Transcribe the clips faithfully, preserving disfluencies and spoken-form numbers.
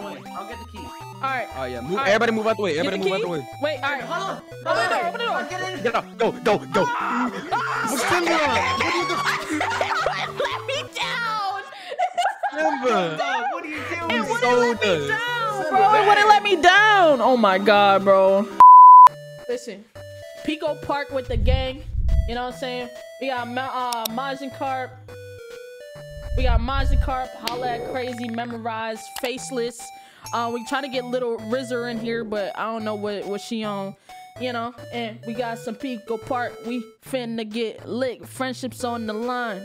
Holla. I'll get the key. All right. Oh yeah. Move, right. Everybody move out the way. Everybody the move out the way. Wait. All right. Holla. Holla. Open the door. Get in. Get up. Go. Go. Go. Ah. Oh, Simba. What are you doing? Let me down. Simba. What are you doing? It wouldn't let me down, bro. It wouldn't let me down. Oh my God, bro. Listen, Pico Park with the gang. You know what I'm saying? We got uh, Majin Carp. We got Majin Carp, Holla at Crazy, Memorize, Faceless. Uh, we try to get little Rizzer in here, but I don't know what, what she on. You know, and we got some Pico Park. We finna get lit. Friendships on the line.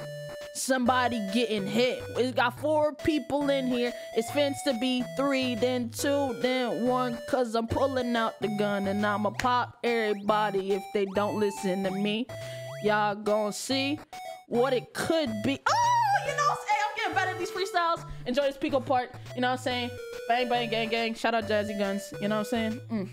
Somebody getting hit. It's got four people in here. It's fenced to be three, then two, then one. Cause I'm pulling out the gun and I'ma pop everybody if they don't listen to me. Y'all gonna see what it could be. Oh, you know, hey, I'm getting better at these freestyles. Enjoy this Pico Park. You know what I'm saying? Bang, bang, gang, gang. Shout out Jazzy Guns. You know what I'm saying? Mm.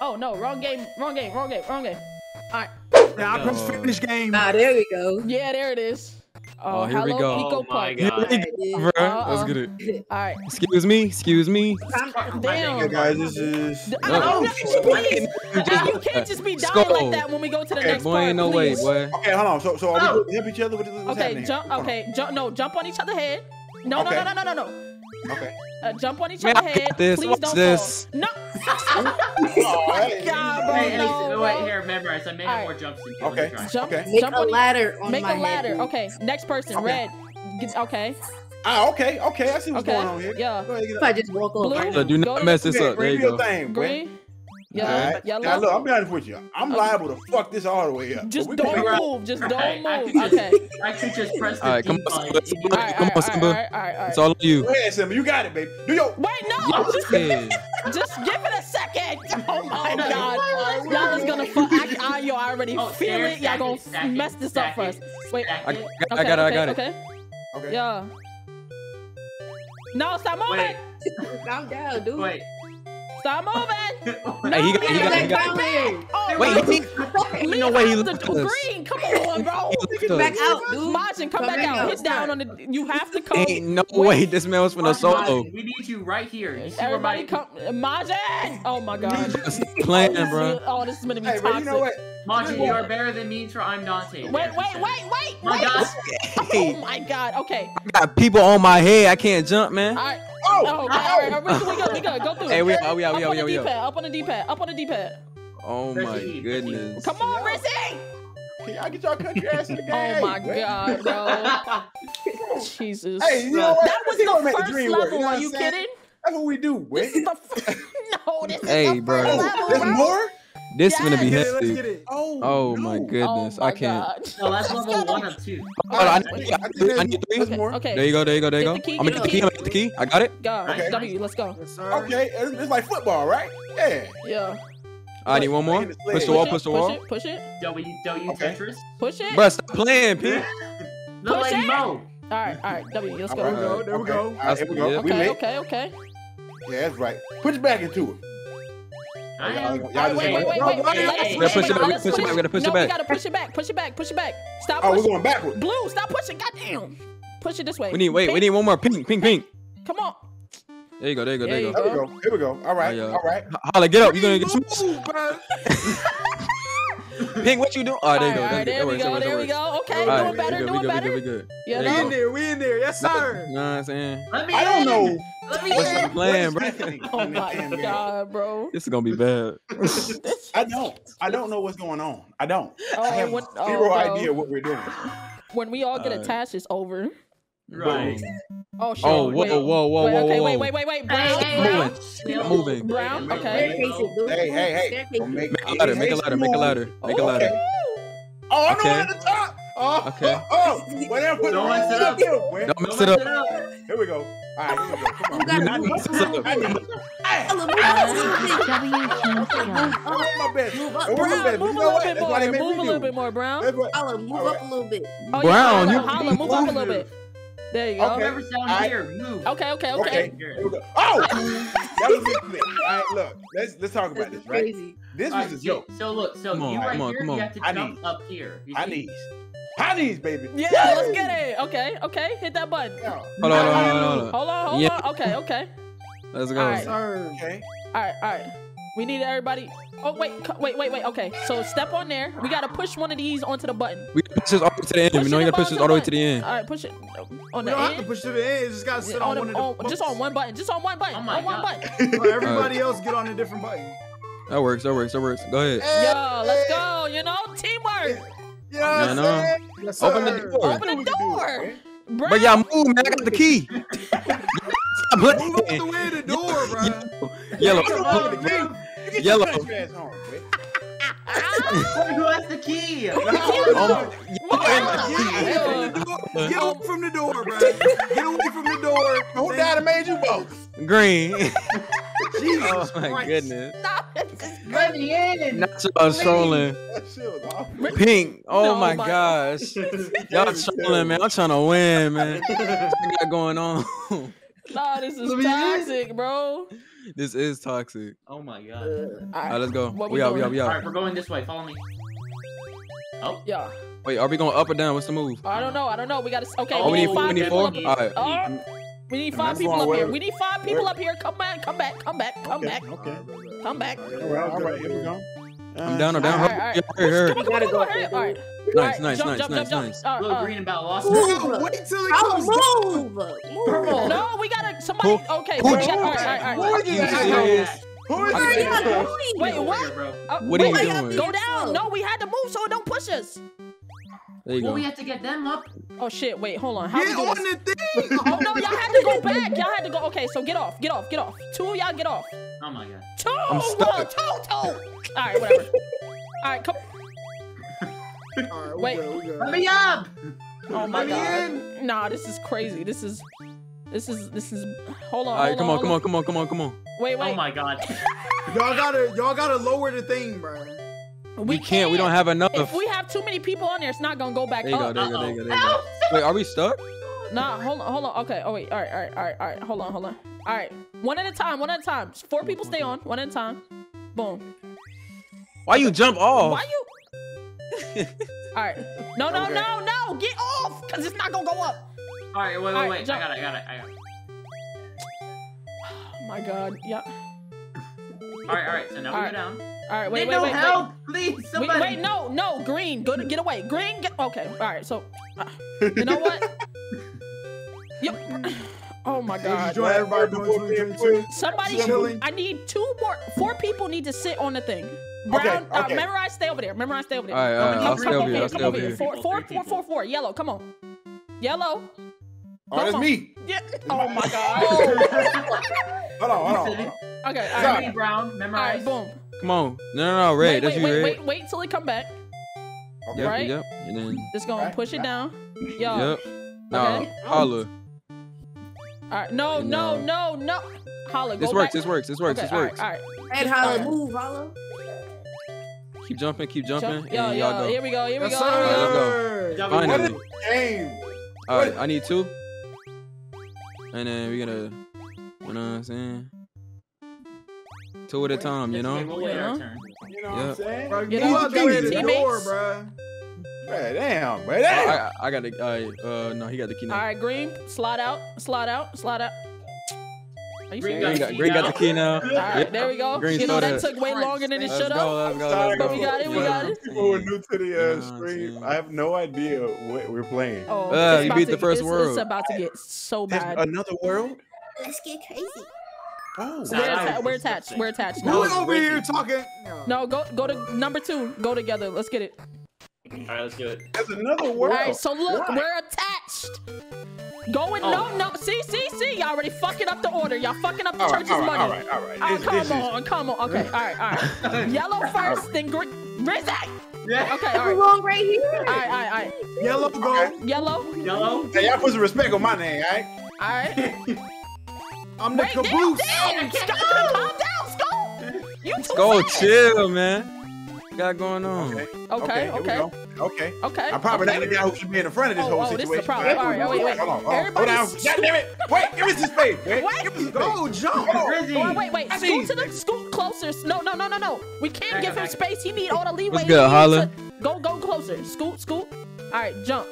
Oh, no. Wrong game. Wrong game. Wrong game. Wrong game. All right. Now I press finish game. Nah, there we go. Yeah, there it is. Oh, oh, here hello, we go. Pico oh Park. Here we go, bro. Uh-uh. Let's get it. All right. Excuse me. Excuse me. I'm, damn, guys. This is. I don't know, please. You can't just be dying Sko. Like that when we go to the okay, next boy, part. Boy, no please. Way, boy. Okay, hold on. So, so are oh. we help each other? What's okay, happening? Jump. Okay, jump. No, jump on each other's head. No, okay. no, no, no, no, no, no. Okay. Uh, jump on each other's head. This. Please What's don't this? Fall. No. Oh my God, bro. Hey, no, no, wait, here, memorize. I made right. more jumps than you. Okay. Jump, okay. Make jump a on ladder on make my a ladder. Head. Okay. Next person, okay. Red. Get, okay. Ah, okay. Okay. I see what's okay. going on here. Yeah. Go ahead, if I just walk over. So do not mess this up. There you go. Thing, green. Yeah. Right. Yellow. Now look, I'm be honest with you. I'm okay. liable to fuck this all the way up. Just don't move. Just don't move. Okay. I could just press the all right. Come on, Simba. Come on, Simba. It's all of you. Go ahead, Simba. You got it, baby. Do your. Wait, no. Just give it a second. Oh my God. Y'all is gonna fuck. I, I, yo, I already oh, feel it. Y'all gonna second, mess this second, up for us. Wait. I, I, okay, I got it. I got okay, it. Okay. Okay. Yeah. No, stop moving. I'm down, dude. Wait. Stop moving. No, hey, he got, he got, he got, he got oh, wait, he, he, he, he no way he looked us. Green, come on, bro. Back out, dude. Majin, come, come back out. out. Hit down on the. You have to come. Ain't no wait. way. This man was from the solo. Majin, we need you right here. You everybody come, Majin. Oh my God. Stop playing, bro. Oh, this is gonna be hey, toxic. You know what? Majin, you are better than me, so I'm Dante. Wait, wait, wait, wait, wait. My God. Oh my God. Okay. I got people on my head. I can't jump, man. All right. Oh, oh, all right, all right. We go, we go, go through. Hey, we are, we are, we are, we are. Up on the D-pad, up on the D-pad. Oh my goodness. Come on, Rizzy. Can I get y'all country ass in the game? Oh my God, bro. Jesus. Hey, you know what? That was the first level. Are you kidding? That's what we do. This is the first. No, this is the first level. There's more. This yes. is gonna be yeah, hefty. Oh, oh no. my goodness, oh my I can't. God. No, that's level one of two. Oh, I, need, I, need, I need three. Okay, more. Okay. There you go, there you go, there you go. The I'm gonna get the key, I'm gonna get the key. I got it. Go, okay. W, let's go. Yes, okay, it's, it's like football, right? Yeah. Yeah. I need one more. Push, push the wall, push the wall. Push it, push it. W, W, okay. Tetris. Push it. Bruh, stop playing, P. Look like Mo. All right, all right, W, let's go. Right. There we go, there we go. Okay, okay, okay. Yeah, that's right. Put it back into it. Y'all just wait, wait, wait, wait, wait. Let's push it back. We gotta push it back. We gotta push it back. Push it back. Push it back. Stop. Oh, we're going backwards. Blue, stop pushing. Goddamn. Push it this way. We need wait. We need one more. Pink, pink, pink. Come on. There you go. There you go. There you go. There we go. Here we go. All right. All right. Holla, get up. You gonna get some? Pink, what you doing? Oh, there you go. There we go. There we go. Okay, doing better. Doing better. Yeah, we in there. We in there. Yes, sir. You know what I'm saying? I don't know. Let me What's the plan, bro? Oh my God, bro! This is gonna be bad. I don't. I don't know what's going on. I don't. Oh, I have what, zero oh, idea what we're doing. When we all get all attached, right. it's over. Right. Oh shit! Oh whoa, wait. whoa, whoa, whoa, wait, whoa! Okay, wait, wait, wait, wait! Brown, hey, hey, hey. moving. Brown. Okay. Hey, hey, hey! Make a ladder. Make a ladder. Make a ladder. Make a ladder. Oh, I'm okay. at the top. Oh, okay. Oh, whatever. Oh. Don't mess it up. Don't mess it up. Here we go. All right, here we go. Come on. You got me. I best. Move up, Brown. Move a little bit more. Move a little bit more, Brown. Holla, move up a little bit. Brown, you holla, move up a little bit. There you go. Okay, whoever's down here, move. Okay, okay, okay. Oh, that was a clip. All right, look. Let's let's talk about this, right? This was a joke. So look, so you right here, you have to jump up here. I need. Honey's, baby. Yeah, yeah, let's get it. Okay, okay. Hit that button. Hold on, hold on, hold on. Hold on, hold on. Okay, okay. Let's go. All right. Okay. All right, all right. We need everybody. Oh, wait, wait, wait, wait. Okay, so step on there. We got to push one of these onto the button. We got to push this all the way to the end. Pushing we know you got to push this all the way to the end. All right, push it. On the you don't end. Have to push to the end. You just got to sit on, on one the, of the on, Just on one button. Just on one button. Oh on one God. button. Right, everybody else get on a different button. That works. That works. That works. Go ahead. Yo, let's go. You know, teamwork. Yes, yeah, yes, open the door. Open the door. Bro. But y'all move, man. I got the key. Move out the way of the door, bro. Yellow. Yellow. Who has the key? Get away from the door, bro. Get away from the door. Who died and made you both? Green. Jesus oh, my Christ. Goodness. Stop it. Just let me in. Not so trolling. Pink. Oh, no, my, my gosh. Y'all trolling, man. I'm trying to win, man. What you got going on? Nah, this is toxic, bro. This is toxic. Oh, my God. Uh, all right, let's go. We, we out, we out, we out. All right, we're going this way. Follow me. Oh, yeah. Wait, are we going up or down? What's the move? I don't know. I don't know. We got to. Okay. Oh, we need, we need four? All right. Oh. We need five people up here. We need five people up here. Come back, come back, come back, come back. Okay. Come back. All right, all right, here we go. I'm down, I'm down. All right, all right. Nice, nice, nice, nice, nice. Little green about lost. Wait till it comes. I'll move. Purple. No, we gotta, somebody, okay. All right, all right, all right. Who are you? Wait, what? What are you doing? Go down. No, we had to move so it don't push us. Well, go. We have to get them up. Oh shit! Wait, hold on. How get we do on this? The thing. Oh no, y'all had to go back. Y'all had to go. Okay, so get off, get off, get off. Two, y'all get off. Oh my god. Two, I'm stuck. Whoa, two, two. All right, whatever. All right, come. All right, wait. Go, go. Let me up. Oh my god. In. Nah, this is crazy. This is, this is, this is. Hold on. All right, come on, come on, come on, come on, come on. Wait, wait. Oh my god. Y'all gotta, y'all gotta lower the thing, bro. We, we can't. can't. We don't have enough. If we have too many people on there, it's not gonna go back there you up. Go, there, uh-oh. you go, there you go. There you go. Wait, are we stuck? Nah, hold on, hold on. Okay. Oh wait. All right. All right. All right. All right. Hold on. Hold on. All right. One at a time. One at a time. Four people stay on. One at a time. Boom. Why you jump off? Why you? All right. No, no, okay. no, no. Get off, cause it's not gonna go up. All right. Wait, wait, right, wait. Jump. I got it. I got it. I got it. Oh my god. Yeah. All right. All right. So now all we right. go down. All right, wait, they wait, wait, help, wait. Please, somebody. Wait, wait, no, no, green, go to, get away, green, get, okay, all right, so, uh, you know what? Yo, oh my God. Enjoy everybody doing two, somebody, chilling. I need two more, four people need to sit on the thing. Brown, okay, okay. Uh, memorize, stay over there, memorize, stay over there. All right, all right, I'll stay over here, I'll stay over here. Four, four, four, four, four, yellow, come on. Yellow. Oh, that's me. Yeah. Oh my God. Hold on, hold on, hold on. Okay, all right. Brown, memorize. All right, boom. Come on. No, no, no, Ray. Wait, that's wait, you, Ray. Wait, wait, wait till it come back. Okay. Yep, right? Yep. And then... Just gonna right, push it right. down. Yo. Yep. No, okay. Holla. All right. No, no, no, no. Holla, go This works, back. this works, this works, okay, this works. All right, all right. And Holla, right. move, Holla. Keep jumping, keep jumping. Jump. Yo, and yo, go. here we go, here we yes, go. Sir. Let's go. Finally. All right, I need two. And then we're gonna... You know what I'm saying? Two at a time, you know? Wait, we'll wait yeah. our turn. You know yeah. what I'm saying? Bro, you out the way to the door, bro. Bro, damn, bro, damn. I, I, I got the, right, uh, no, he got the key now. All right, Green, slide out, slide out, slide out. Are you Green, got, Green got the key now. All right, yeah. there we go. Green you know, that took way longer than it should have. But we got it, we got it. People were new to the uh, stream. I have no idea what we're playing. Oh, uh, you beat the first world. It's about to get so bad. Another world? Let's get crazy. Oh, so we're, atta we're attached. We're attached. No, we're over here talking. No. no, go go to number two. Go together. Let's get it. All right, let's do it. That's another world. All right, so look, Why? we're attached. Going oh. no, no. See, see, see. Y'all already fucking up the order. Y'all fucking up the all church's right, all money. All right, all right, all right. Oh, come is... on, come on. Okay, all right, all right. Yellow first, then green. Rizzer. Yeah. Okay, all right. Wrong right here. All right, all right, all right. Yellow, go. Okay. Yellow. Yellow. Hey, y'all put some respect on my name, all right? All right. I'm the Wait, caboose. Damn, damn. Sko, calm down, Sko. You too Sko, fast. chill, man. What got going on? Okay, okay, okay. Okay, okay. okay. I'm probably okay. not the guy who should be in the front of this oh, whole oh, situation. Oh, this is the problem. All right, oh, wait, wait. Hold on, hold on. Hold down. God damn it. Wait, give us this space. Wait, give us this Go, jump. Oh, wait, wait. Scoot to the, scoot closer. No, no, no, no, no. We can't right, give him right. space. He need all the leeway. What's good, Holla? Go, go closer. Scoot, scoot. All right, jump.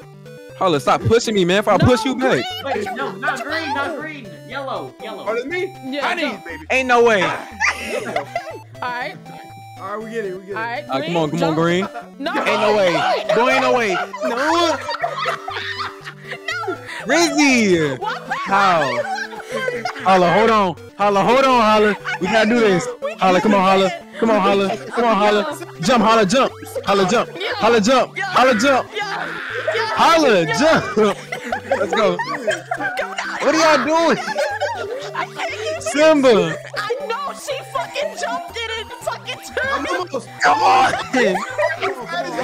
Holla, stop pushing me, man. If I push you back. No, green, not green, not green. Yellow, yellow. Pardon me? Yeah, honey, jump. Baby. Ain't no way. Alright. Alright, we get it, we get it. Alright, uh, come on, come jump. on, green. No. Ain't no way. Boy, ain't no way. No. No. Rizzy. How? Holla, hold on. Holla, hold on, Holla. We gotta do this. Holla, come on, Holla. Come on, Holla. Come on, Holla. Jump, Holla, jump. Holla, jump. Holla, jump. Holla, jump. Holla, jump. Let's go. What are y'all doing? I can't Simba. It. I know she fucking jumped in and fucking turned. Come on. Come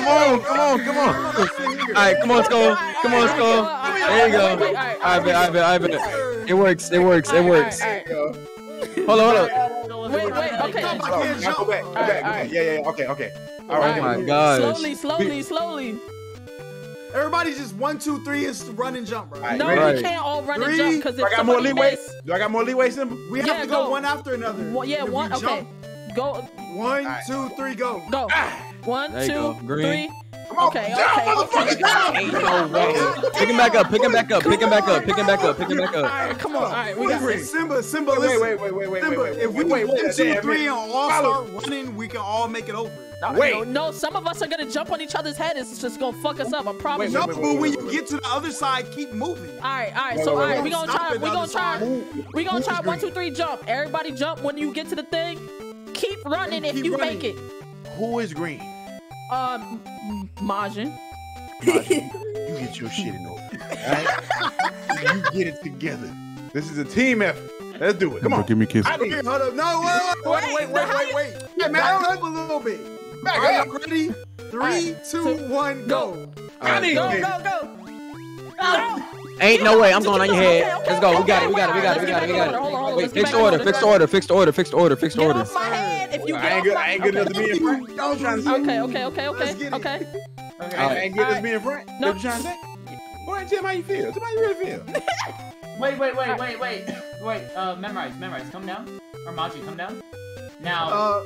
on. Come on. Come on. All right. Come on, Sko. Come on, Sko. There you go. All right, all right, all right. It works. It works. It works. Hold on. Hold on. Wait, wait, okay. Come back, man, jump. Go back, go back, go back. Yeah, yeah, okay, okay. All right, oh my gosh. Slowly, slowly, slowly. Everybody just one, two, three is run and jump, right? No, right. We can't all run three. and jump because if I got more leeway, miss... do I got more leeway, Simba? We have yeah, to go, go one after another. Well, yeah, one, jump, okay. Go. One, right. two, three, go. Go. Ah. One, there two, go. three. Come on, okay, down, okay, down. Ain't no way. Pick him back up, pick him back up, pick him back up, pick him back up, pick him back up. All right, come on, all right, we got this. Simba, Simba, listen. Wait, wait, wait, wait, wait, wait. If we wait, one, two, three, and all start running, we can all make it over. Wait. No, some of us are gonna jump on each other's head. It's just gonna fuck us up. I promise. No, but when you get to the other side, keep moving. All right, all right. So all right, we gonna try, we gonna try, we gonna try one, two, three, jump. Everybody jump. When you get to the thing, keep running if you make it. Who is green? Um, Majin. Majin, you get your shit in order, all right? You get it together. This is a team effort. Let's do it. Come on. Give me a kiss. I don't care. Hold up. No, wait, wait, wait, wait, wait, wait. wait. Yeah, back up a little bit. Back all right, up. Ready? Three, right. two, two, one, go. Right. Go, go, go. Oh. Ain't no way. I'm going on your head. Okay, okay, let's go. Okay, we got it. We got it. We got it. We got it. We got it. Wait, fixed order. Fixed order. Fixed order. Fixed order. Fixed order. If you get I ain't good, I ain't good okay. enough to be in front. Don't try to say. Okay, okay, okay, okay, okay. Okay. I ain't good enough to be in front. No. Trying to say. Boy, Jim, how you feel? Jim, how you really feel? Wait, wait, wait, wait, wait, wait. Uh, memorize, memorize. Come down. Or Majin, come down. Now. Uh,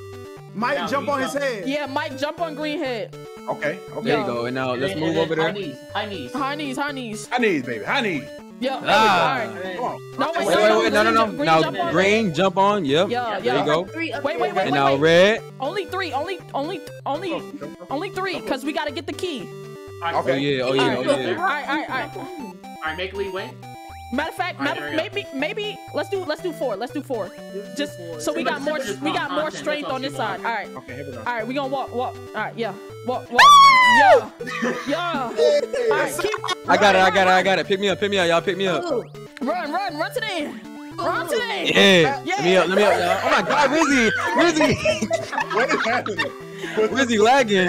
Mike, now jump on jump. his head. Yeah, Mike, jump on green head. Okay, okay. There you go. And now let's and move and over there. High knees, high knees, high knees, high knees. High knees, baby, high knees. Yeah. Ah. Right. No, wait, wait, wait, wait, no, no, no. Green, now jump green, jump on. Yep. Yeah, yeah. There you go. Three, okay. Wait, wait, wait. And wait, now wait. red. Only three. Only, only, only, only three. Cause we gotta get the key. Right, okay. Oh yeah. Oh yeah. All right. Oh, yeah. All right. All right. All right. All right. Make leeway. Matter of fact, right, matter, maybe, maybe let's do, let's do four. Let's do four. Just so we got more, we got more strength on this side. All right. Okay. Here we go. All right. We gonna walk, walk. All right. Yeah. Walk, walk. Yeah. Yeah. All right. Keep. I got it, I got it, I got it. Pick me up, pick me up, y'all. Pick me up. Run, run, run to the end. Run to the end. Yeah. yeah. Let me up, let me up, y'all. Oh my God, Rizzy, Rizzy. What is happening? Rizzy lagging.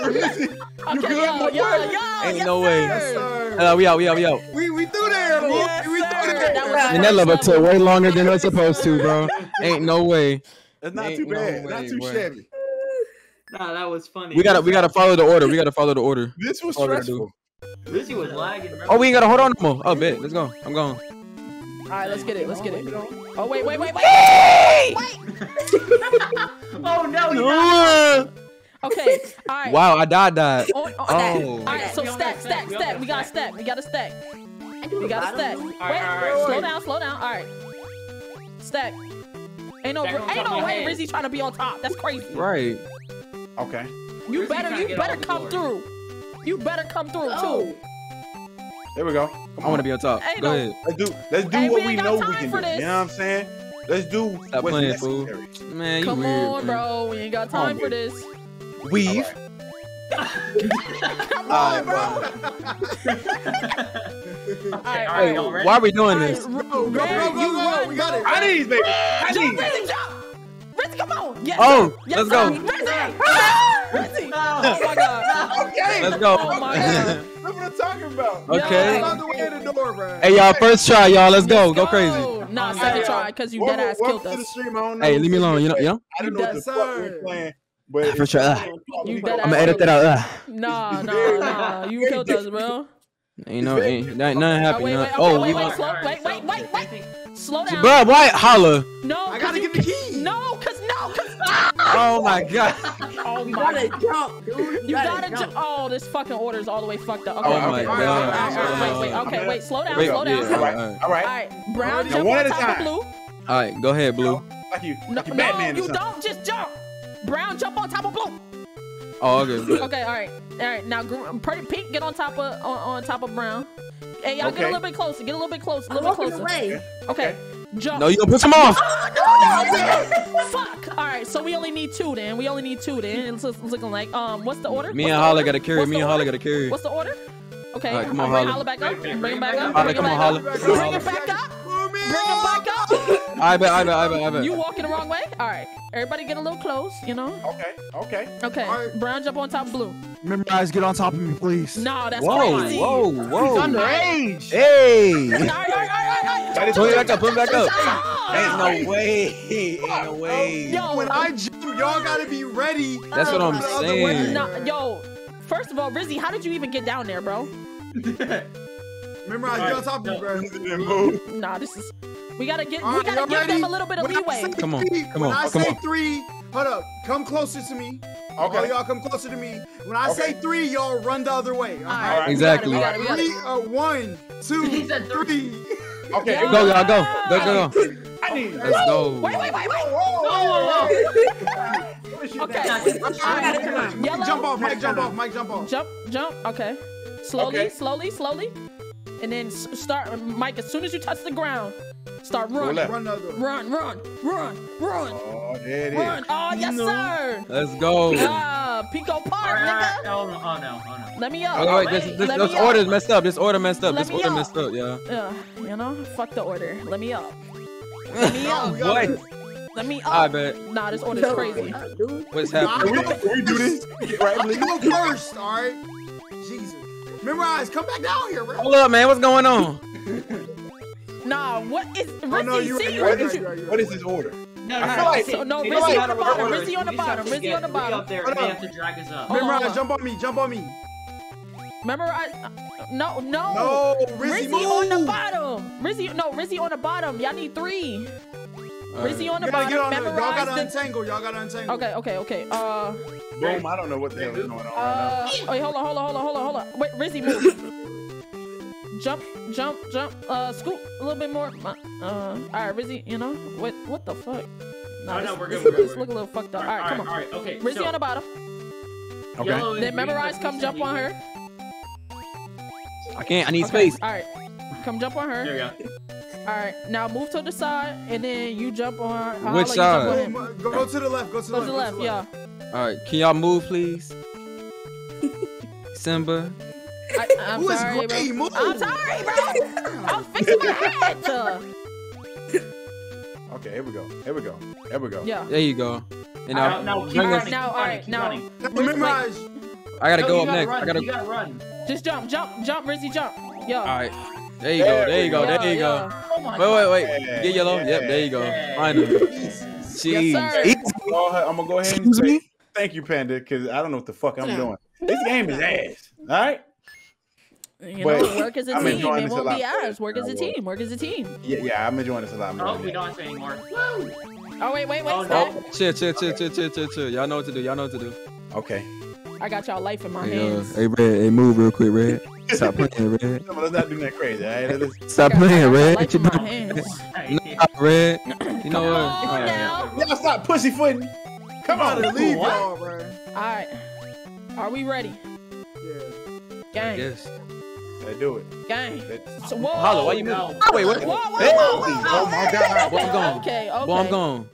Rizzy. Okay, yo, yo, yo, Ain't yes, no way. Yes, uh, we out, we out, we out. We, we threw there. Yes, we threw there. That and that level took way longer than it's supposed to, bro. Ain't no way. That's not Ain't too bad. No not too way. shabby. Nah, that was funny. We gotta, we gotta follow the order. We gotta follow the order. This was stressful. Rizzy was lagging. Bro. Oh, we ain't gotta hold on no more. Oh, bet. Let's go. I'm going. All right, let's get it. Let's get it. Oh, wait, wait, wait, wait. Hey! Wait. Oh, no. no. Okay. All right. Wow, I died, died. Oh. oh. All right, so stack, stack, stack. We gotta stack. We gotta stack. We gotta stack. Wait, right. slow down, slow down. All right. Stack. Ain't no, ain't no way Rizzy trying to be on top. That's crazy. Right. Okay. You Rizzy better, you better come through. You better come through too. There we go. Come I want to be on top. Ain't go no. ahead. Let's do. Let's do hey, what we, we know we can do. This. You know what I'm saying? Let's do Stop what's playing, necessary. Fool. Man, you Come weird, on, man. bro. We ain't got time oh, for this. Weave. Come on, bro. All right, all right. Why are we doing this? Go, go, go, go. We got it. I need, baby. I need. Rizzy, come on. Yes, oh, yes, let's go. Rizzy. Rizzy. Oh my God. Okay. Let's go. Oh my God. That's what I'm talking about. Okay. On the way in the door, bro. Hey, y'all, first try, y'all. Let's go. Go, go crazy. Nah, second try, because you dead ass killed us. Hey, leave me alone. You know, you know? I didn't know what the fuck we were playing. But first try. Uh, I'm going to edit that out. Uh. Nah, nah, nah. You killed us, bro. Ain't no, ain't, that ain't nothing happened. No. Oh, wait, wait, slow, wait, wait, wait, wait. Slow down. Bro, why Holla? No, I got to get the key. No, because no, because. Oh my god. Oh my god. You gotta jump, dude. You, you gotta, gotta jump. Ju oh, this fucking order is all the way fucked up. Okay. Oh my god. Wait, wait, okay, wait, slow down, wait, slow down. Yeah, all right, all right. All right. Brown, now, jump one on at top of blue. All right, go ahead, blue. Like you, like you no, Batman no, you don't just jump. Brown, jump on top of blue. Oh, okay. Okay, all right, all right. Now, pretty pink, get on top of on, on top of brown. Hey, y'all, okay. Get a little bit closer. Get a little bit closer. A little bit closer. Okay. Okay. Jump. No, you gonna piss him off. Oh, no, no, no. Fuck. All right, so we only need two then. We only need two then. It's looking like um, what's the order? Me what's and Holla gotta carry. What's me and Holla gotta carry. What's the order? Okay. Right, come on, Holla. Holla back up. Bring him back up. Holla, come on, Holla. Bring him back up. Bring him back up. I bet, I bet, I bet, I bet. You walking the wrong way? All right. Everybody get a little close, you know? Okay, okay. Okay, right. Brown jump on top of blue. Memorize, get on top of me, please. No, that's whoa, crazy. Whoa, whoa, whoa. He's underage. Hey. All right, all right, all right, all right. Put it back up, put it back up. Oh, ain't no way. Ain't no way. Yo, when I jump, y'all gotta be ready. That's what I'm saying. Nah, yo, first of all, Rizzy, how did you even get down there, bro? Memorize, right, get on top of me, bro. Nah, this is... We gotta get, right, we gotta give ready? them a little bit of when leeway. Three, come on, come on, when I come say on. three, hold up, come closer to me. Okay, y'all come closer to me. When I okay. say three, y'all run the other way. All right, all right. exactly. We got it, we got it, we got it. Three, uh, one, two, three. Okay, yeah. go, y'all, go, go, go, go. I need. Let's go. Wait, wait, wait, wait. Whoa, whoa, whoa. whoa. Okay. Right, yellow. Jump off, Mike. Jump off, Mike. Jump off. Jump, jump. Okay. Slowly, okay. slowly, slowly, and then start, Mike. As soon as you touch the ground. Start run, run, run, run, run, run. Oh, there it run. is. Oh, yes, no. sir. Let's go. Uh, Pico Park, nigga. Oh, no, oh, no, oh, no. Let me up. Oh, wait, this, this, this me order's up. messed up. This order messed up. Let this order up. messed up, yeah. Uh, you know, fuck the order. Let me up. Let me up. What? Let me up. I bet. Nah, this order's crazy. What's happening? Can we do this? Right, go first, all right? Jesus. Memorize, come back down here, bro. Hold up, man. What's going on? Nah, what is Rizzy? What is his order? No, no, no, like, so, no Rizzy like, on the bottom, Rizzy on the bottom, Rizzy on the bottom. There, they have to drag us up. Memorize, jump on me, jump on me. Memorize, no, no. No, Rizzy, Rizzy on the bottom. Rizzy, no, Rizzy on the bottom. Y'all need three. Right. Rizzy on the bottom. Y'all gotta the... untangle. Y'all gotta untangle. Okay, okay, okay. Uh. Boom! I don't know what the hell is going on uh, right now. Wait, hold on, hold on, hold on, hold on, hold on. Wait, Rizzy, move. Jump, jump, jump, uh, scoop a little bit more. Uh, all right, Rizzy, you know, what What the fuck? Nah, oh, no, this, we're good, we're good. This look a little fucked up. All right, all right come on. All right, okay, Rizzy so, on the bottom. Okay. Then Memorize, come jump on her. I can't, I need okay. space. All right, come jump on her. There you go. All right, now move to the side, and then you jump on her. Which side? Go, go, go to the left, go to the go left. Go to the left, yeah. All right, can y'all move, please? Simba. I, I'm Who sorry, is Ray, bro. I'm sorry, bro. I'm fixing my head. Okay, here we go. Here we go. Here we go. Yeah. There you go. And all right, now, keep running. Right, now, all right, now. Memorize. I gotta no, go up gotta next. Run. I gotta. You gotta run. Just jump, jump, jump, Rizzy, jump. Yeah. All right. There you go. There you go. There you go. Yeah, yeah. Wait, wait, wait. Yeah, Get yellow. Yeah. Yep. There you go. Finally. Jeez. Yes, I'm gonna go ahead and Excuse say me? thank you, Panda, because I don't know what the fuck I'm doing. This game is ass. All right. You know, Wait, work as a I'm team. It won't be ours. Work as a team. Work as a team. Yeah, yeah, I'm enjoying this a lot. Oh, we don't have to anymore. Woo! Oh, wait, wait, wait. Oh, no. Chill, chill, chill, chill, chill, chill, chill. Y'all know what to do. Y'all know what to do. Okay. I got y'all life in my hey, hands. Uh, hey, Red. Hey, move real quick, Red. Stop playing, Red. No, let's not do that crazy. Right? Stop playing, Red. Life in my hands. Nah, Red. You know what? Come on now. Y'all stop pussyfooting. Come on, leave y'all, bro. All right. Are we ready? Yeah. Gang. Yes. They do it. Gang. So, whoa. Holla, why you moving? No. Oh, wait, what? Whoa, whoa, hey. whoa, whoa, whoa. Oh, my God. Well, I'm gone. Okay, okay. Well, I'm gone.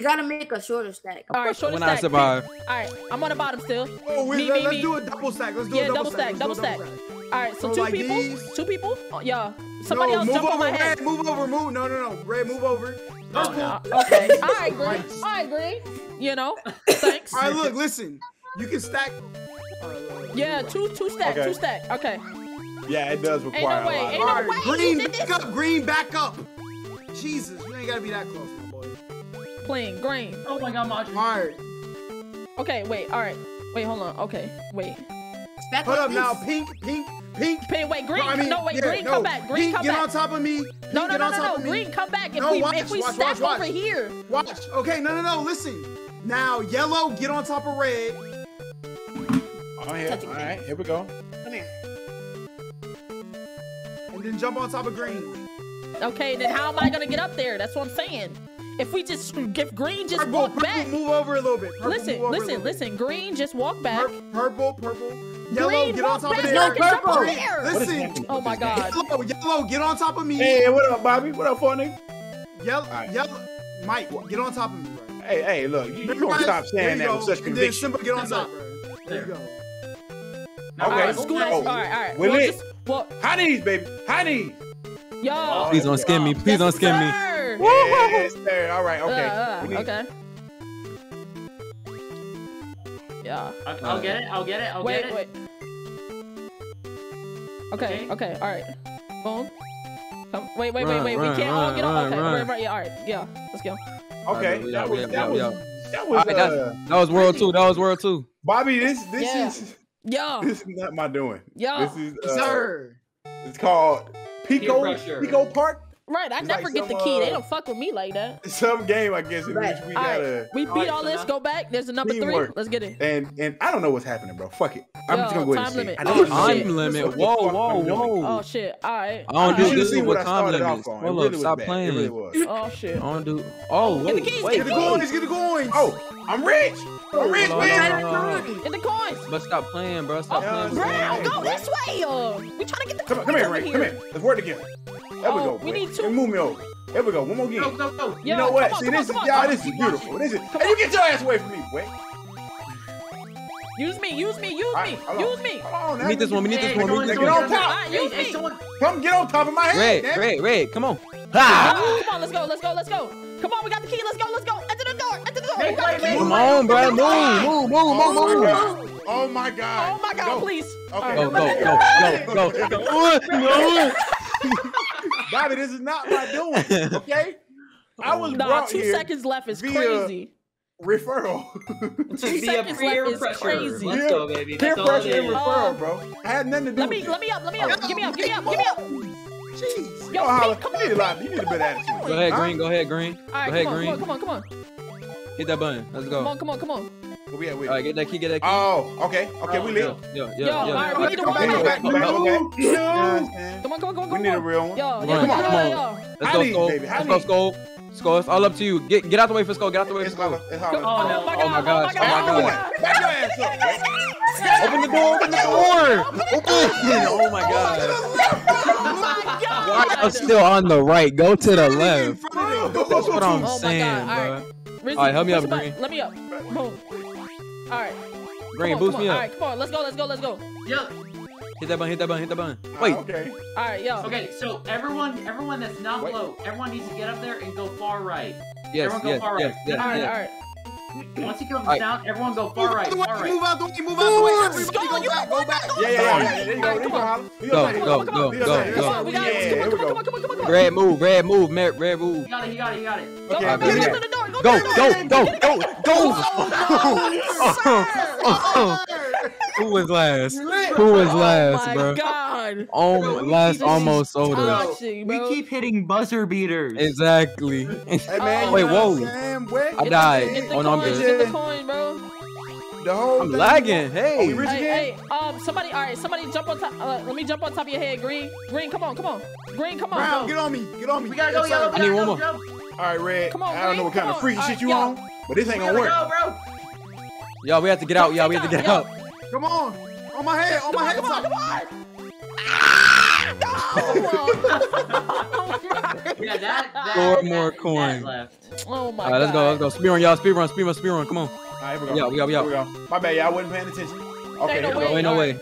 You gotta make a shorter stack. All right, shorter when stack. When I survive. All right, I'm on the bottom still. Oh, wait, me, let, me, let's me. do a double stack. Let's do yeah, a double stack. Yeah, double stack. Double stack. All right, so, so two like people. These. Two people. Oh, yeah. Somebody no, else jump over, on my head. Red, move over, move. No, no, no. Red, move over. That's oh, cool. No. Okay. I agree. I agree. You know, thanks. All right, look, listen. You can stack. Yeah, two two stack, okay. two stack. Okay. Yeah, it does require ain't no way, a lot. Ain't no right, way. Green, back up, green, back up. Jesus, you ain't gotta be that close, my boy. Playing green. Oh my God, Majin. All right. Okay, wait. All right. Wait, hold on. Okay, wait. Back Hold up, up now, pink, pink, pink. Pink. Wait, green. No, I mean, no wait, yeah, green, no. come back. Green, pink, come get back. Get on top of me. Pink, no, no, no, no, no. Green, come back. If no, we watch, if we watch, stack watch, over watch. here. Watch. Okay, no, no, no. Listen. Now, yellow, get on top of red. Oh, yeah. All right, here we go. Come here. And then jump on top of green. Okay, then how am I going to get up there? That's what I'm saying. If we just, if green just purple, walk purple, back. Move over a little bit. Purple, listen, listen, listen. Bit. Green, just walk back. Pur purple, purple. Yellow, green, get on top back. of there. No, purple. There. Listen. Oh my God. Yellow, yellow, get on top of me. Hey, what up, Bobby? What up, Farnie? Yellow, right. yellow. Mike, get on top of me, bro. Hey, hey, look. You, you don't stop saying that with such conviction. Then Simba, get on top, bro. There you go. Okay. All right, school, oh. all right, all right. We're well, just, well, high knees, baby. High knees. Yo. Please don't skin me. Please don't skin me. Yes, sir. All right, okay. Uh, uh, okay. Yeah. I'll, I'll get it. I'll get it. I'll wait, get it. Wait, wait. Okay, okay, okay. All right. Boom. Come. Wait, wait, run, wait, wait. Run, we can't run, all get on. Okay, right, right. Yeah, all right. Yeah, let's go. Okay. Right, that, was, that, that was that was, right, uh, that was world two. That was world two. Bobby, this this yeah. is yeah. This is not my doing. Yeah. This is uh, sir. It's called Pico Pico Park. Right, I it's never like get some, the key. Uh, they don't fuck with me like that. Some game, I guess, in right. which we all gotta. Right. We beat all, all this. Go back. There's a number teamwork. three. Let's get it. And and I don't know what's happening, bro. Fuck it. I'm Yo, just gonna go ahead and see. I know oh, time shit. limit. Whoa, whoa, whoa. Oh shit. All right. I don't do this with time limits. Hold up. Stop playing. Really oh shit. I don't do. Oh, get the keys. Wait. Get the coins. Get the coins. Oh, I'm rich. I'm rich, man. Get the coins. But stop playing, bro. Stop playing. Brown, go this way. We trying to get the coins. Come here, Ray. Come here. Let's work together. There we go. We need two. Move me over. There we go. One more game. No, no, no. You know what? See, this is y'all. This is beautiful. This is. Hey, you get your ass away from me. Wait. Use me. Use me. Use me. Use me. We need this one. We need this one. We need this one. Come get on top of my head. Red, red, red. Come on. Ah. Come on. Let's go. Let's go. Let's go. Come on. We got the key. Let's go. Let's go. Enter the door. Enter the door. We got the key. Come on, bro. Move. Move. Move. Move. Move. Oh my God. Oh my God. Please. Okay. Go. Go. Go. Go. Go. No. Bobby, this is not my doing, okay? I was nah, brought two here seconds left is crazy. Referral. Two seconds left is pressure. Crazy. Let's go, baby. Peer pressure and referral, uh, bro. I had nothing to do let me, with Let me up, let me up. Oh, give me up, give me up, give me up. Jeez. Yo, Holla, come on, you need, on, you need a bit of attitude. Go ahead, Green, go ahead, Green. All right, go ahead, come on, Green. Come on, come on, come on. Hit that button, let's go. Come on, come on, come on. Where we at, where? All right, get that key, get that key. Oh, okay, okay, oh, we live. Yo, yo, yo, yo, all right, we need to walk back. Come on, come on, come on, come on. We need a real one. Yo, yo, come on, come on. Let's go, Sko. Let's go, Sko. Sko, it's all up to you. Get, get out the way for Sko. Get out the way for Sko. Oh my God! Oh my God! Back your ass up! Open the door! Open the door! Open! Oh my God! Oh my God! Why are you still on the right? Go to the left. That's what I'm saying, bro. All right, help me up, Green. Let me up. All right. Green, boost me up. All right, come on. Let's go. Let's go. Let's go. Yeah. Hit that button. Hit that button. Hit that button. Wait. Uh, okay. All right, yo. Okay, so everyone, everyone that's not Wait. low, everyone needs to get up there and go far right. Yes. Everyone go yes, far yes, right. Yes, all right. Yes. All right. Once he comes right. down, everyone go far right. Move out the way. Move out the way. Move out the way. Go, you back. Go back. Yeah, yeah, yeah. There you go. There you go. Go, go, go, go. Come on, we got it. Come on, come on, come on, come on, come on. Red move. Red move. Red move. You got it. You got it. You got it. Go, go, go. Go, go, go, go, go! Who was last? Who was last, bro? Oh my God! Oh, last almost over. We keep hitting buzzer beaters. Exactly. Hey man, wait, whoa! I died. Oh no, I'm good. The whole I'm thing. lagging. Hey. Oh, hey, hey, um, somebody, all right, somebody jump on top. Uh, let me jump on top of your head, Green. Green, come on, come on. Green, come on. Brown, go. Get on me, get on me. We gotta go, yo. I need one more. All right, Red. Come on, I don't Green, know what kind on. of freaky right, shit you yo. on, but this ain't gonna work. Go, bro. Yo, we have to get out. Yo, we have to get yo. out. Come on, on my head, on come my on, head. Come on, come on. Ah, no. Yeah, that. that Four more coins. Oh my God. All right, let's go, let's go. Speed run, y'all. Speed run, speed run, speed run. Come on. All right, here we go. Yeah, we, go, we, go. we go. My bad, y'all. I wasn't paying attention. Okay, no way, no way.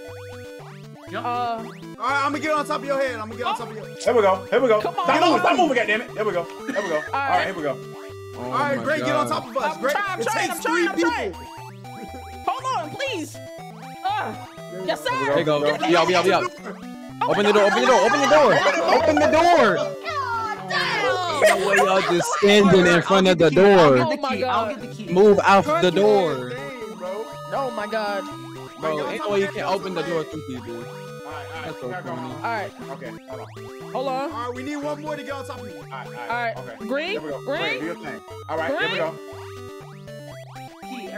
Uh, all right, I'm gonna get on top of your head. I'm gonna get oh. on top of your head. Here we go. Here we go. Come on, stop moving. Stop moving, goddammit. There we go. There we go. All right, here we go. Oh all right, Greg, get on top of us. I'm Greg, trying, I'm it trying, takes I'm three trying, people. I'm trying. Hold on, please. Uh, yes, sir. There we go. There we go. There we go. Open the door. Open the door. Open the door. Open the door. The way y'all just standing in front of the door. Oh my God. Move out the door. Oh my God. Bro, ain't no way you can open the door through people. Alright, alright. Alright. Okay, hold on. Hold on. Alright, we need one more to get on top of you. Alright, alright. Green? Green? Alright, here we go.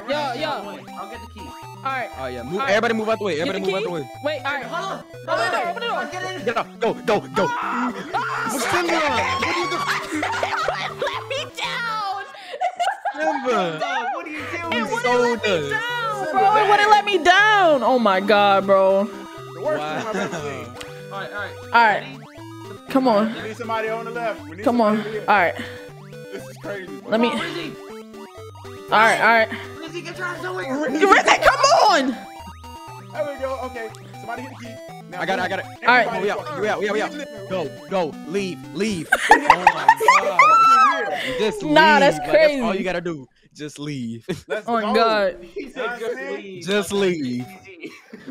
here. We're yo, yo. I'll get the key. All right. Oh, yeah. Move, right. Everybody move out the way. Everybody move out the way. Wait, all right. Hold on. Open the door. Open the door. Get in. Get up. Go, go, go. Oh, Simba. What are you doing? Let me down. Simba. What are you doing? It wouldn't let me down, bro. It wouldn't let me down. Oh, my God, bro. The worst time I've ever seen. All right, all right. All right. Come on. We need somebody on the left. We need Come on. All right. This is crazy. Boy. Let me. All right, all right. Rizzy, get trying to Rizzy. Rizzy, come on! There we go. Okay. Somebody get the key. Now, I got it. I got it. All right. We out. We out. We out. We out. Go. Go. Leave. Leave. Oh my God. Just leave. Nah, that's crazy. Like, that's all you gotta do. Just leave. Let's oh my God. He said just leave. Just leave.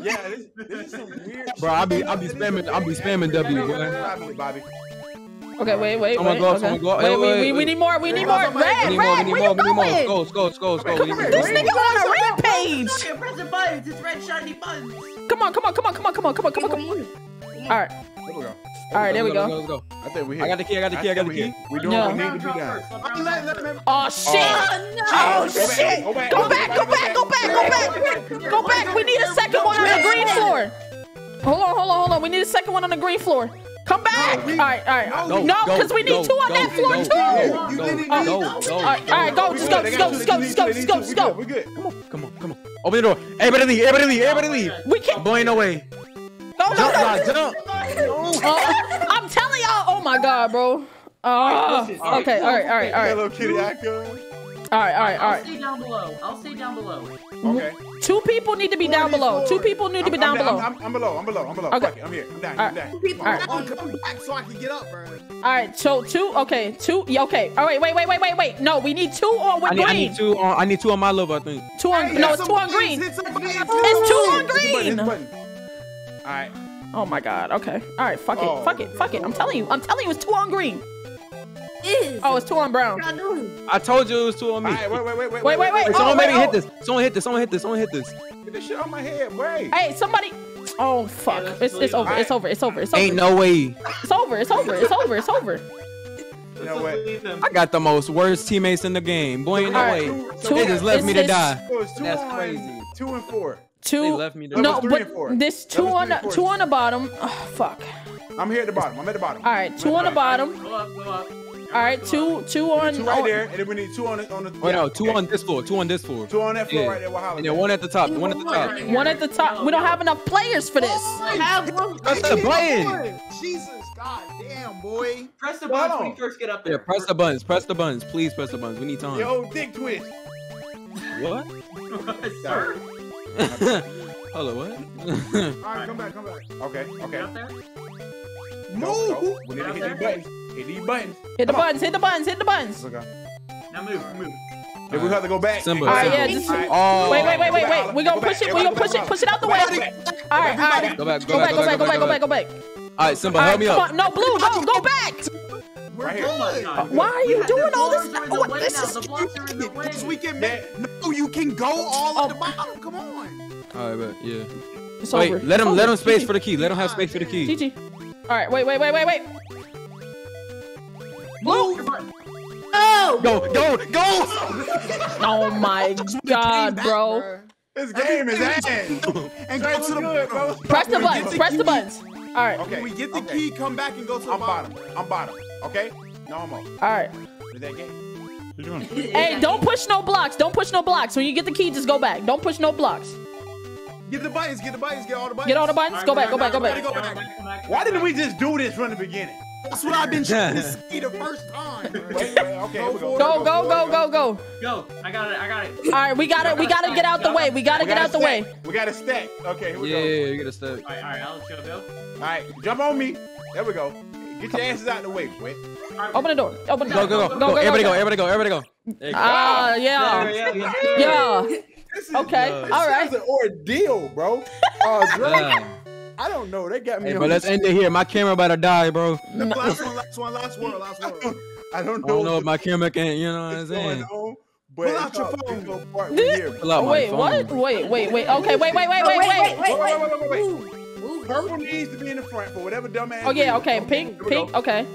Yeah, this, this is some weird. Bro, I'll be, I'll be spamming, I'll be spamming W. Bobby, Bobby. Okay, wait, wait, wait. Wait, okay. wait, wait, wait. We need more. We need more. Red, red. Where you going? Go, go, go, go. This nigga on a rampage. Press the buttons. It's red shiny buttons. Come on, come on, come on, come on, come on, come on, come on, come on. All right. There we go. All right, there we go. I think we hit. I got the key. I got the key. I got the key. We doing what we need to do now. Oh shit! Oh shit! Go back! Go back! Go back! Go back! Go back! We need a second one on the green floor. Hold on! Hold on! Hold on! We need a second one on the green floor. Come back! All right! All right! No, because we need two on that floor too. All right! All right! Go! Just go! Just go! Just go! Just go! Just go! Just go! We good. Come on! Come on! Come on! Open the door! Everybody leave! Everybody leave! Everybody leave! We can't. Boy, no way. No, no, no, no. uh, I'm telling y'all, oh my God, bro. Uh, okay, all right, all right, all right. Hello, kitty, I go. All right, all right, all right. I'll stay down below. I'll stay down below. Okay. Two people need to be down below. Two people need to be down below. I'm, I'm, I'm below. I'm below. I'm below. Okay, I'm here. I'm down. I'm down. All right. All right. So I can get up, bro. All right. So two. Okay. Two. Okay. All right. Wait. Wait. Wait. Wait. Wait. No. We need two on green. I need two on. I need two on my level, I think. Two on. No. It's two on green. It's two on green. All right. Oh my God. Okay. All right. Fuck it. Oh. Fuck it. Fuck it. I'm telling you. I'm telling you. It's two on green. Is. Oh, it's two on brown. I told you it was two on me. All right, wait, wait, wait, wait, wait, wait, wait. Someone maybe hit this. Someone hit this. Someone hit this. Someone hit this. Get this shit on my head. Wait. Hey, somebody. Oh fuck. Yeah, it's it's over. Right. It's over. It's over. It's over. Ain't no way. It's over. It's over. It's over. It's over. No way. I got the most worst teammates in the game. Boy, ain't no way. They just left me to die. That's crazy. Two and four. Two. They left me to no, but this two on the, two on the bottom. Oh, fuck. I'm here at the bottom. I'm at the bottom. All right, two on the bottom. Go up, go up. All right, two, two on. Two right there, and then we need two on the. On the oh yeah, no, two okay. on this floor. Two on this floor. Two on that floor yeah. right there. We'll and then one at the top. One at the top. Right one at the top. We don't have enough players for this. Oh, press the button. Jesus, God damn, boy. Press the buttons when you first get up there. Yeah, press the buttons. Press the buttons. Please press the buttons. We need time. Yo, dick twist. What? Sir. Hello, what? Alright, come back, come back. Okay, okay. Move! No, no. We need to hit these buttons. Hit these buttons. Hit the buttons, hit the buttons, hit the buttons. Okay. Now move, move. If we have to go back. Simba, all right, Simba. Yeah, just, all right. Oh. Wait, wait, wait, wait, wait. We're gonna push it, we're gonna push it, push it out the way. Alright, alright. Go back, go back, go back, go back, go back, go back. Alright, Simba, help me up. No, blue, no, go back! Right here. Why are you doing all this? Oh, this is this weekend, man. No, you can go all at the bottom. Come on. All right, but yeah. It's wait, over. Let him, let him space G G. For the key. Let him have space for the key. G G. All right, wait, wait, wait, wait, wait. Blue. Oh. Go, go, go. Oh my God, bro. This game is ass. And go to the press the buttons. Press the buttons. All right. Okay. We get the key. Come back and go to the bottom. I'm bottom. Okay? No, I'm up. All right. Is that game? What you doing? Hey, don't push no blocks. Don't push no blocks. When you get the key, just go back. Don't push no blocks. Get the buttons. Get the buttons. Get all the buttons. Get all the buttons. All right, go, back, go, back, go back. Go back. Go back. Why didn't we just do this from the beginning? That's what I've been trying to see the first time. Wait, wait, okay, go, go, go, go, go, go. Go. I got it. I got it. All right, we got it. We got to get out the way. We got to get out the way. We got to stack. Okay, here we go. Yeah, you got to stack. All right, all right. I'll let you go. All right, jump on me. There we go. Get your asses out of the way, wait. Open the door. Open the door. Go, go, go. Go, go, go, go, go, go, go. Everybody go, everybody go, everybody go. Ah, uh, yeah. Yeah. yeah. yeah. yeah. This is, okay, uh, all right. This is an ordeal, bro. Uh, yeah. I don't know. They got me hey, on but let's end it here. My camera about to die, bro. No. Last one, last one, last one, last one. I don't, I don't know. I don't know if my camera can, you know what I'm saying? On, but pull out your phone. Go part here. Pull out wait, my phone. What? Wait, wait, wait. Okay, wait, wait, wait, wait, wait. Wait, wait, wait, wait, wait. wait. Purple needs to be in the front for whatever dumbass. Oh yeah, okay. Pink, pink, okay.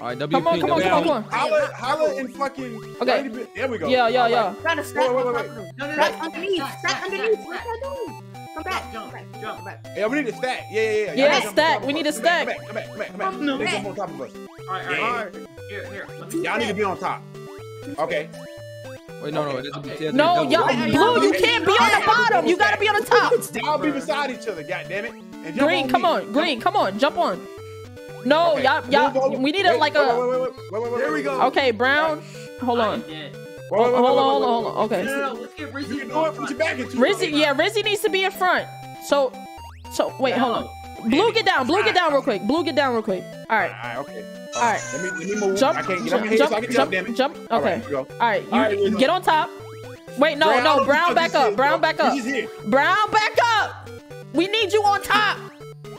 All right, W P. Come on, come on, come on, come on. Holla, holla and fucking. Okay. There we go. Yeah, yeah, yeah. Try to stack. Wait, wait, wait. No, no, no. Stack underneath. Stack underneath. What are you doing? Come back. Jump, jump, jump back. Yeah, we need a stack. Yeah, yeah, yeah. Yeah, yeah stack. We need a stack. Come back, come back, come back, come back. Come back. They jump on top of us. All right, all right, all right. Here, here. Y'all need to be on top. Okay. Wait, no, okay, no, okay. No, y'all, blue, you can't be on the bottom. You gotta be on the top. Y'all be beside each other, goddammit. And green, on come me. on, green, come on, jump on. No, okay. y'all, y'all, we need a, wait, like a. Wait, wait, wait, wait, wait, wait. There we go. Okay, brown, hold on. Wait, wait, wait, hold on, hold on, hold on. Okay. No, no, no, let's get Rizzy. You can do it. Put your back into Rizzy, yeah, Rizzy needs to be in front. So, so wait, hold on. Blue, get down. Blue, get down real quick. Blue, get down real quick. All right. All right. Okay. All right. Let me, let me move. Jump. I can't get up here, so I can jump, damn it. Jump. Okay. All right. Go. All right, you, All right you get on top. Wait, no, brown, no. Brown back up. Brown back up. Brown back up. We need you on top.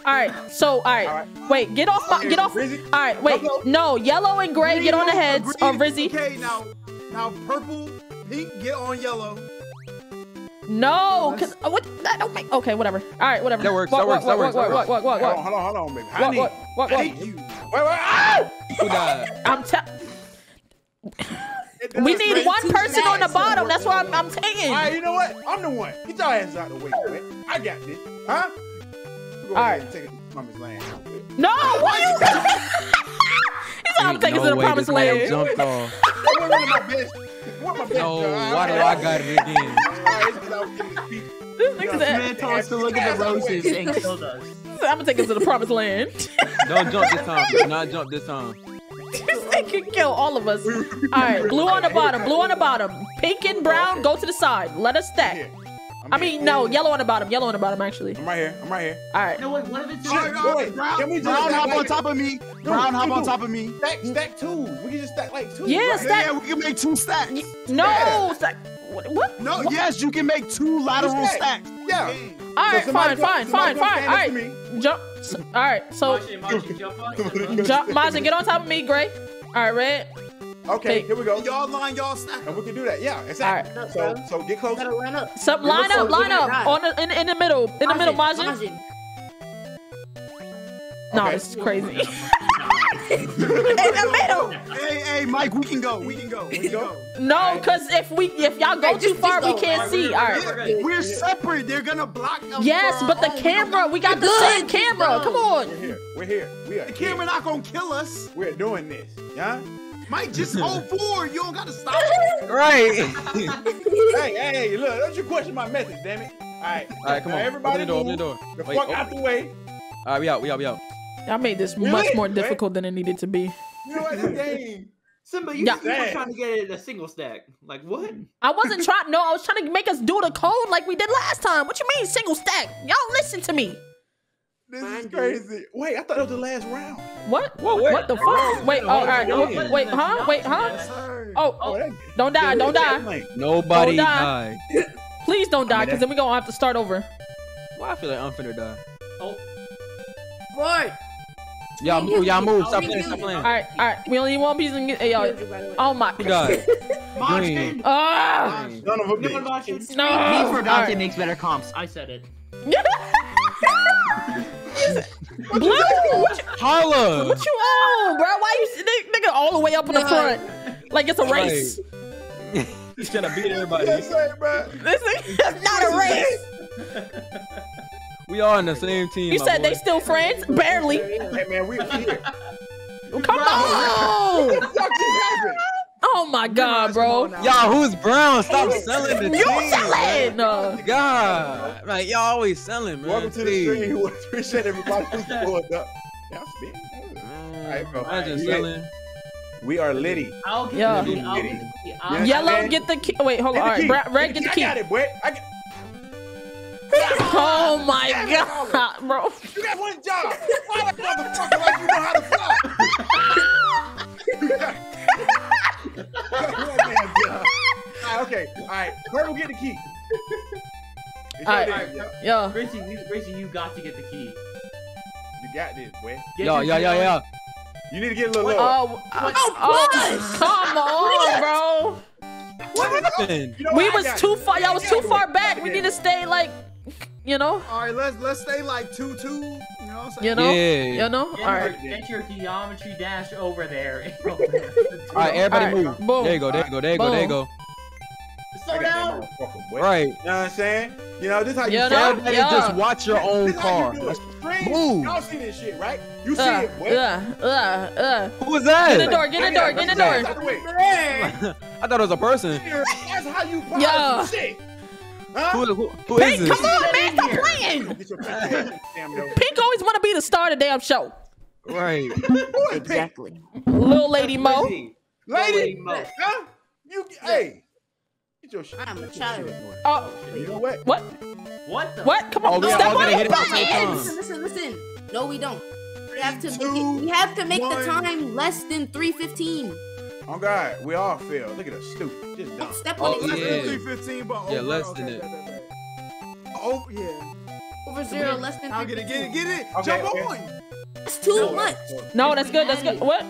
All right. So, all right. All right. Wait, get off. Okay, get off. Rizzy. All right. Wait. Hello. No, yellow and gray. Green, get on the heads of Rizzy. Okay, now, now purple, pink, get on yellow. No, cause oh, what? I don't make. Okay, whatever. All right, whatever. That works. What, that works. What, that works. What, what, what, what, what, hold on, hold on, baby. I need. What, what, what, I need you. Wait, wait. Ah! Who died? I'm telling. We need one person on the bottom. That's what I'm, I'm taking. All right, you know what? I'm the one. Get your ass out of the way, man. I got this. Huh? All right. Take it to Promised Land. No, why you? He said I'm taking it to the Promised Land. Jumped off. Where my bitch? No, why do I got it again? This nigga's man told us to look at the roses and killed us. I'm gonna take us to the Promised Land. Don't jump this time. Do not jump this time. This nigga kill all of us. All right, blue on the bottom. Blue on the bottom. Pink and brown, go to the side. Let us stack. I mean, no, yellow on the bottom. Yellow on the bottom, actually. I'm right here. I'm right here. All right. No, wait, what if it's brown? Brown hop on top of me. Brown hop on top of me. Stack, stack two. We can just stack like two. Yeah, stack. Yeah, we can make two stacks. No, stack. What? No, what? Yes, you can make two lateral stacks. Yeah. All right, so fine, go, fine, fine, fine. All right, jump. All right, so Majin, Majin, jump on. Jump, Majin, get on top of me, Gray. All right, red. Okay, take. Here we go. Y'all line, y'all stack, and we can do that. Yeah, exactly. All right. So, so get close. Gotta line up. Some line up, line up. Right. On the, in, in the middle, in Majin, the middle, Majin. Majin. No, okay. This is crazy. In the middle. Hey, hey, Mike, we can go. We can go. We can go. No, because if we, if y'all go hey, too far, go. we can't right, see. All right. We're, we're separate. They're going to block us. Yes, but the oh, camera, we got the same camera. Come on. We're here. We're here. We are the camera here. Not going to kill us. We're doing this. Yeah? Mike, just hold forward. You don't got to stop. Right. Hey, hey, look. Don't you question my message, damn it. All right. All right, come on. Everybody open the door. Open the door. The fuck out the way. All right, we out. We out. We out. I made this really? much more difficult right? than it needed to be. You know the game. Simba, you yeah. were trying to get it in a single stack. Like, what? I wasn't trying. No, I was trying to make us do the code like we did last time. What you mean single stack? Y'all listen to me. This Mind is crazy. You. Wait, I thought it was the last round. What? Whoa, what, what the fuck? Oh, wait, oh, all right. Wait, wait huh? Wait, huh? Oh, oh, don't die. Don't die. Nobody don't die. died. Please don't die, because then we're going to have to start over. Why well, I feel like I'm finna die. Oh. Boy. Y'all move, y'all move. Stop playing, stop playing. All right, all right. We only need one piece and get. Hey, oh my god. Moshkin. Ah. None of them. No. He forgot he makes better comps. I said it. Blue. Holla. What you on, bro? Why you nigga all the way up in the front? Like it's a race. He's trying to beat everybody. This is not a race. We are on the same team. You said boy. They still friends? Barely. Hey man, we're here. Come on! Oh my god, bro. Y'all, who's brown? Stop selling the team. You selling? No. God. Like, y'all always selling, man. Welcome to the stream. We appreciate everybody who's pulled up. Y'all speak. All right, bro. I just selling. We are Liddy. I'll get yeah. Liddy. I'll Liddy. I'll Yellow, man. Get the key. Wait, hold on. All right, Brad, Red, get the key. I got it, boy. I got Oh my god, god, bro. You got one job. Why the motherfucker like you know how to fly? You got one damn job. All right, okay. All right. Where will get the key? All right. All right. Yo. Gracie, Gracie, you got to get the key. You got this, boy. Get yo, yo, yo, yo, yo. You need to get a little lower. Oh, uh, oh, oh come on, bro. What happened? You know, we I was too far. Y'all was too far back. We need to stay like... You know? All right, let's let's stay like two two. You know what know what I'm saying? You know? Yeah. You know? Get all right. Your, get your geometry dash over there. All right, everybody all right. move. Boom. There you go, there you go, there you go, there you go. Slow down. Right. You know what I'm saying? You know, this is how you, you know? yeah. just watch your own this car. You move. Y'all see this shit, right? You see uh, it. Wait. Uh, uh, uh. Who was that? Get in the door, get in the door, get in the door. I thought it was a person. That's how you buy yeah. shit. Huh? Who, who, who Pink, is this? Come on, man, stop playing! Pink always want to be the star of the damn show. Right. Exactly. Little Lady Mo. Lady, Lady Mo. Huh? You, yeah. Hey. Get your shit. I'm a child. Oh. You know what? What? What? The what? Come on, oh, step on the buttons! Listen, listen, listen. No, we don't. We have to Two, make, it, we have to make the time less than three fifteen. Oh God, we all fail. Look at us, stupid. Just dumb. Step on oh, it. Yeah. three fifteen, but over, yeah, less than okay, it. Okay, okay. Over, yeah. Over zero, yeah. less than. I'll get it, get it, get it. Okay, Jump okay. on. That's too no, much. No, that's good. That's good. It. What?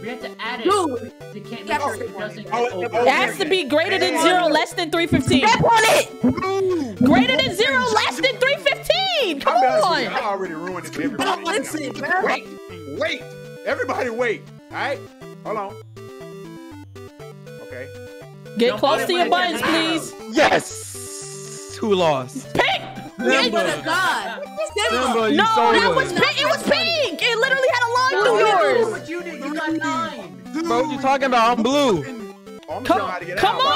We have to add it. No. You can't make sure it doesn't go over. It has to be greater than zero, less than three fifteen. Step on it. Greater than zero, less than three fifteen. Come on. I already ruined it. Everybody. Listen, wait, wait. Everybody, wait. All right, hold on. Okay. Get Don't close to your buttons, please. Yes. Who lost? Pink. Simba. God. Simba. No, that was pink. It was pink. It literally had a line no, through yours. But you didn't. You got nine. Dude. Bro, what you talking about? I'm blue. Oh, I'm come trying to get come out. on.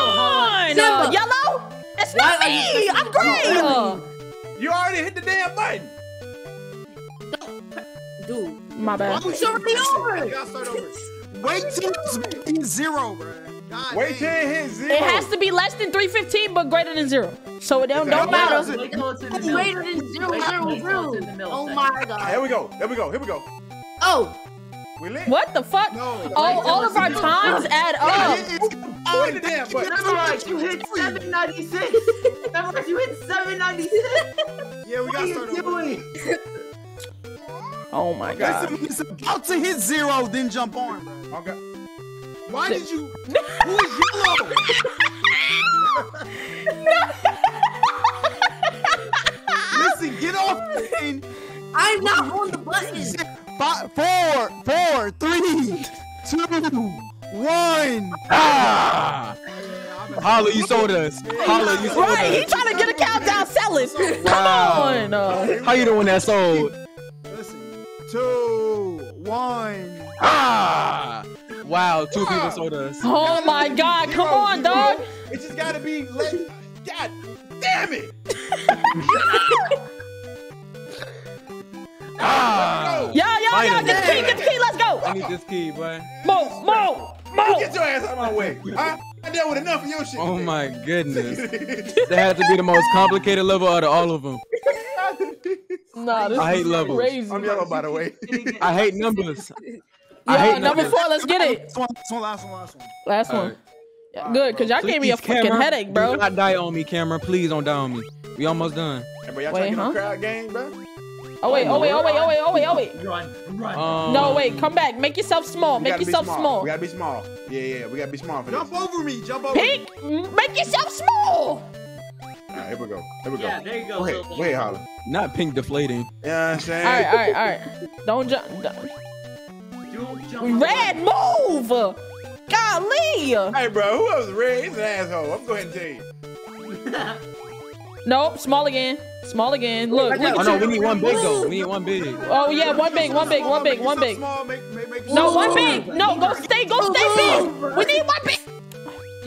Simba. Uh, yellow. It's not Why, me. I'm green. Uh, you already hit the damn button. Dude, my bad. I'm sure over. Wait till it's zero, bro. God, Wait till it hits zero. It has to be less than three fifteen, but greater than zero. So it don't, don't matter. Greater than zero, zero, zero. Oh my God. Here we go. Here we go. Here we go. Oh. We lit. What the fuck? No, all all of our times add up. Oh, damn. Memorize, you hit seven ninety-six. Memorize, you hit seven ninety-six. Yeah, we got started. What are you doing? Oh my God. It's about to hit zero, then jump on. Okay. Why did you? Who is yellow? Listen, get off the thing. I'm not on the button. Five, four, four, three, two, one. Ah! Holla, you sold us. Holla, you sold right, us. Right, he trying to get a countdown selling. Come wow. on. Uh, How you doing that sold? Listen, two, one. Ah! Wow, two wow. people sold us. Oh my God, zero, come on, zero. dog. It just gotta be let. God damn it. ah. Yo, yo, yo, get the key, get the key, let's go. I need this key, boy. Mo, Mo, Mo. Get your ass out of my way. I, I dealt with enough of your shit. Oh my goodness. That had to be the most complicated level out of all of them. Nah, this I hate is levels. Crazy. I'm yellow, by the way. I hate numbers. Yeah, number four, let's get it. Last one, last one, last one. Last one. Last one. Right. Yeah, good, because y'all gave me a fucking camera. headache, bro. Do not die on me, camera. Please don't die on me. We almost done. Hey, bro, y'all trying to get on crowd game, bro? Oh, wait, oh, wait, oh, wait, oh, wait, oh, wait, oh, wait. Run, run. Um, no, wait, come back. Make yourself small. Make yourself small. small. We got to be small. Yeah, yeah, we got to be small for jump this. Jump over me. Jump over Pink, me. Pink, make yourself small. All right, here we go. Here we go. Yeah, there you go. Wait, wait, Holla. Not Pink deflating. You know what I'm saying? All right, all right, all right. Don't jump. Red, move! Golly! Hey, bro, who else Red is an asshole? I'm going to tell you. Nope, small again. Small again. Look, look at oh, no, we need one big, though. We need one big. Oh, yeah, one big, one big, one big, one big. No, one big. No, go stay, go stay big. We need one big.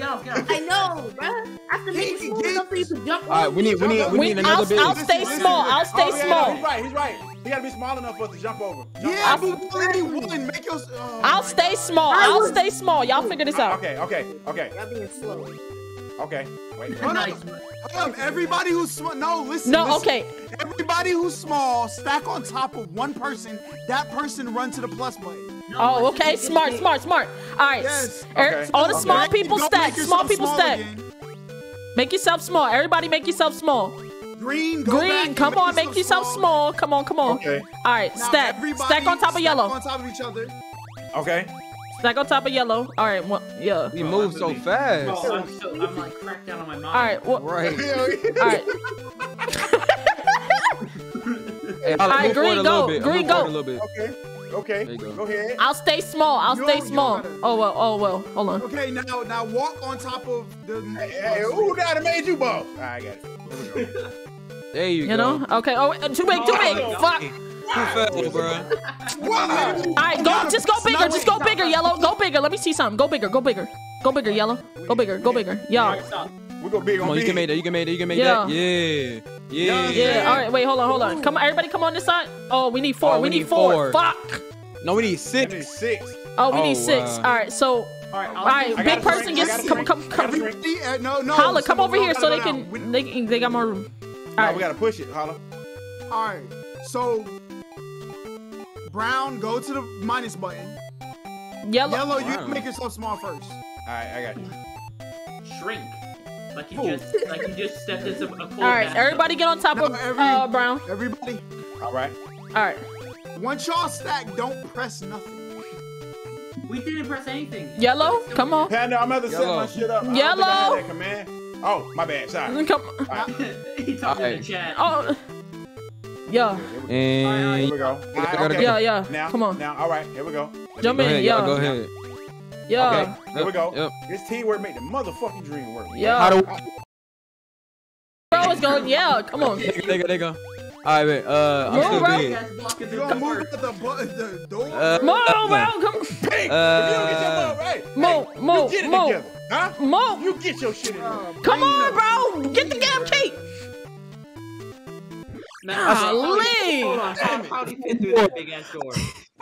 I know, bro. I can make it small enough for you to jump on. All right, we need, we need, we need another big. I'll stay small. I'll stay small. He's right, he's right. He gotta be small enough for us to jump over. Jump yeah, over. I'll, Make your, oh I'll stay small. I'll stay small. Y'all figure this out. Okay, okay, okay. I'm being slow. Okay. Wait. Hold nice. up. Hold up. Everybody who's small. No, listen. No, listen. okay. Everybody who's small, stack on top of one person. That person run to the plus button. No, oh, okay. Smart, smart, smart. All right. Yes. Okay. All the small okay. people stack. Small people small stack. Again. Make yourself small. Everybody make yourself small. Green, go Green. come on, make yourself small. small. Come on, come on. Okay. All right, now stack. Stack on top of yellow. on top of each other. Okay. Stack on top of yellow. All right, well, yeah. We move so fast. Oh, I'm, so, I'm like cracked down on my mind. All right, well, right. All right. Hey, All right, green go. Green go. go. Okay. Okay. Go. go ahead. I'll stay small. I'll you're, stay small. Oh well. Oh well. Hold on. Okay. Now, now walk on top of the. Hey, hey, who that made you ball? All right, I got it. There we go. There you, you go. You know? Okay. Oh, too big. Too big. Oh, fuck. Too fast, bro. All right, go. Just go bigger. Just go bigger, yellow. Go bigger. Let me see something. Go bigger. Go bigger. Go bigger, yellow. Go bigger. Go bigger. Yeah. We go big on, on you can make that. You can make that. You can make yeah. that. Yeah. Yeah. Yeah. All right. Wait. Hold on. Hold on. Come on. Everybody, come on this side. Oh, we need four. Oh, we, we need, need four. four. Fuck. No, we need six. We need six. Oh, we oh, need six. Wow. All right. So. All right. All right. Big person gets. Come. Come. Come. No. No. Holla, come over here so they can. They can. They got more room. All right. We gotta push it, Holla. All right. So. Brown, go to the minus button. Yellow. Yellow, you can make yourself small first. All right. I got you. Shrink. Like you just, like you just stepped into a cold bath. All right, everybody get on top no, of every, uh, Brown. Everybody. All right. All right. Once y'all stack, don't press nothing. We didn't press anything. Yellow, come on. Panda, I'm about to set my shit up. Yellow. I don't think I had that command. Oh, my bad. Sorry. Come on. Right. He talked right. in the chat. Oh. Yeah. And here we go. Right, right, okay. Yeah, yeah. Now, come on. Now, all right. Here we go. Let Jump in. Ahead, yeah. Go ahead. Yeah. Okay, there we go. Yep. This teamwork made the motherfucking dream work. Yeah. How do Bro is going, yeah, come on. There you go, there you go, there you go. All right, man. Uh, I'm still big. You gonna move at the, the door? Uh, Mo, uh, bro, come on. Hey, uh, if you don't get your butt right, Mo, hey, Mo, you get it Mo. together, huh? Mo. You get your shit in uh, Come on, bro. Get the damn cake. Golly. Hold on, how do you fit through that big-ass door?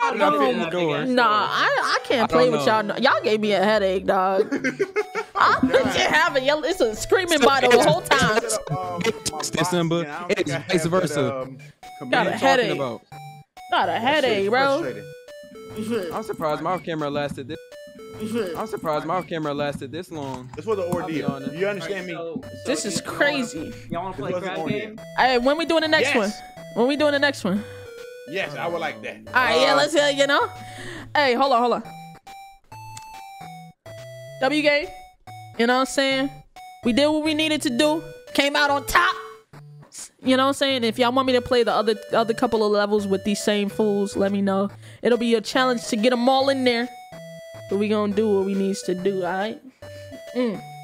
I I nah, I, I can't play I with y'all. Y'all gave me a headache, dog. I picture having yellow. It's a screaming so, bottle the whole time. December, um, it's vice versa. Um, Got a headache. About. Got a headache, bro. I'm surprised my camera lasted this. I'm surprised my camera lasted this long. This was an ordeal. You understand me? So, so this is crazy. Y'all wanna play crab game? Hey, when we doing the next yes. one? When we doing the next one? Yes, I would like that. All right, uh, yeah, let's hear, you know? Hey, hold on, hold on. W game, you know what I'm saying? We did what we needed to do. Came out on top. You know what I'm saying? If y'all want me to play the other other couple of levels with these same fools, let me know. It'll be a challenge to get them all in there. But we gonna do what we needs to do, all right? Mm.